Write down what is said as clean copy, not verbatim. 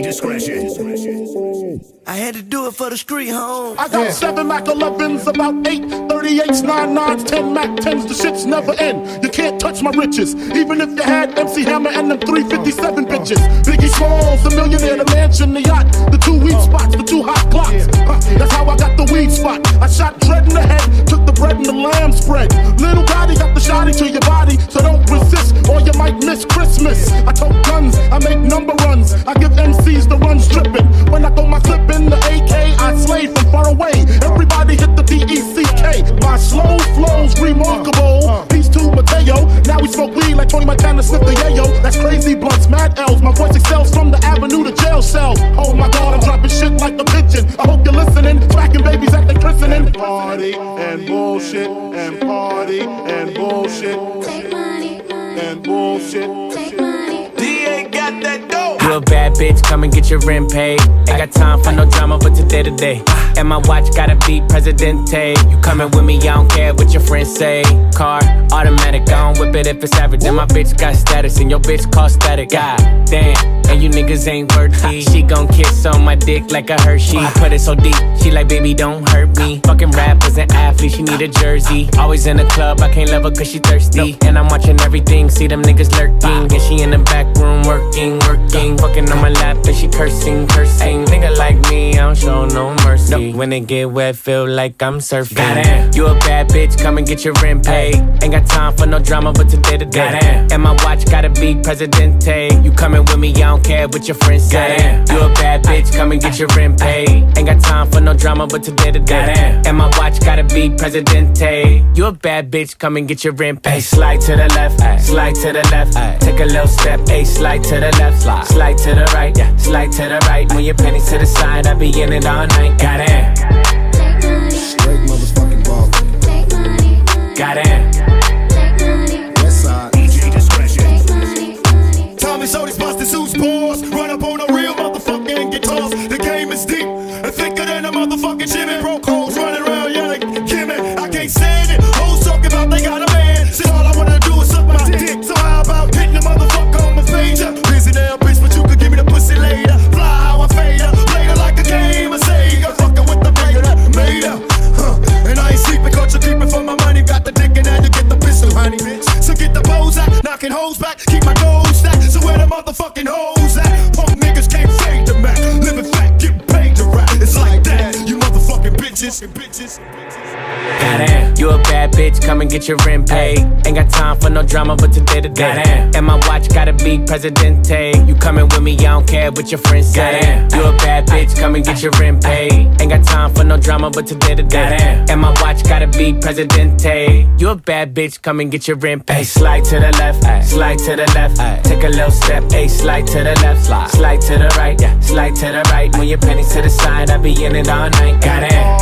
Play discretion. I had to do it for the street, home. I got 7 Mac 11s, about 8 38s, 9 9s, 10 Mac 10s. The shits never end. You can't touch my riches, even if you had MC Hammer and them 357 bitches. Biggie Smalls, the millionaire, the mansion, the yacht, the 2 weed spots, the 2 hot clocks. That's how I got the weed spot. I shot dread in the head, took the bread and the lamb spread. Little Gotti got the shotty to your body, so don't resist or you might miss Christmas. I tote guns, I make number runs, I give MCs the runs dripping. When I throw my clip in the AK, I slay from far away. Everybody hit the DECK. My slow flow's remarkable. Peace to Mateo. Now we smoke weed like Tony Montana sniffed the yayo. That's crazy blunts, mad L's. My voice excels from the avenue to jail cells. Oh my God, I'm dropping shit like the pigeon. I hope you're listening. Smacking babies at the christening. Party and bullshit and party and bullshit. Take money and bullshit. Take money. DA got that dope. You a bad bitch, come and get your rent paid. Ain't got time for no drama, but today to day. And my watch gotta be Presidente. You coming with me, I don't care what your friends say. Car, automatic, I don't whip it if it's average. And my bitch got status, and your bitch call static. God damn, and you niggas ain't worthy. She gon' kiss on my dick like a Hershey. Put it so deep, she like, baby, don't hurt me. Fucking rappers and athletes, she need a jersey. Always in the club, I can't love her cause she thirsty. And I'm watching everything, see them niggas lurking. And she in the back room working. Fucking on my lap and she cursing. Nigga like me, I don't show no mercy. When it get wet, feel like I'm surfing. Goddamn, you a bad bitch, come and get your rent paid. Ain't got time for no drama, but today to day. Goddamn, and my watch gotta be Presidente. You coming with me, I don't care what your friends say. Goddamn, you a bad bitch, come and get your rent paid. Ain't got time for no drama, but today to day. Goddamn, and my watch gotta be Presidente. You a bad bitch, come and get your rent paid. Ay, slide to the left, ay, slide to the left, ay, take a little step, ay, slide to the left, slide to the right, yeah, slide to the right. When your pennies to the side, I be in it all night. Got it. Take money. Straight motherfucking ball. Take money. Got it. Take money. West side. DJ discretion. Take money. Tommy Shorty's busted suits, pause. Run up on a real motherfucking guitars. The game is deep and thicker than a motherfucking Jimmy. Broke hoes running around yelling, Kimmy. I can't stand it. Hoes talking about they got a man. Shit, all I wanna do is suck my dick. So how about hitting the motherfucker on my pager? Busy now, bitch, but you could give me the pussy later. Fly how I fade her, play her like a game of Sega. Fucking with the player that made her. And I ain't sleeping, cause you're keeping for my money. Got the dick and now you get the pistol, honey, bitch. So get the bows out, knocking hoes back. Keep my goals stacked, so where the motherfucking hoes at? Punk niggas can't fade the Mac. Living fat, getting paid to rap. It's like that, you motherfucking bitches. Goddamn, you a bad bitch, come and get your rent paid. Ain't got time for no drama, but today to day. And my watch gotta be Presidente. You coming with me, I don't care what your friends say. You a bad bitch, come and get your rent paid. Ain't got time for no drama, but today to day. And my watch gotta be Presidente. You a bad bitch, come and get your rent paid. Slide to the left, slide to the left, take a little step, slide to the left, slide to the right, slide to the right. When your pennies to the side, I be in it all night. Goddamn.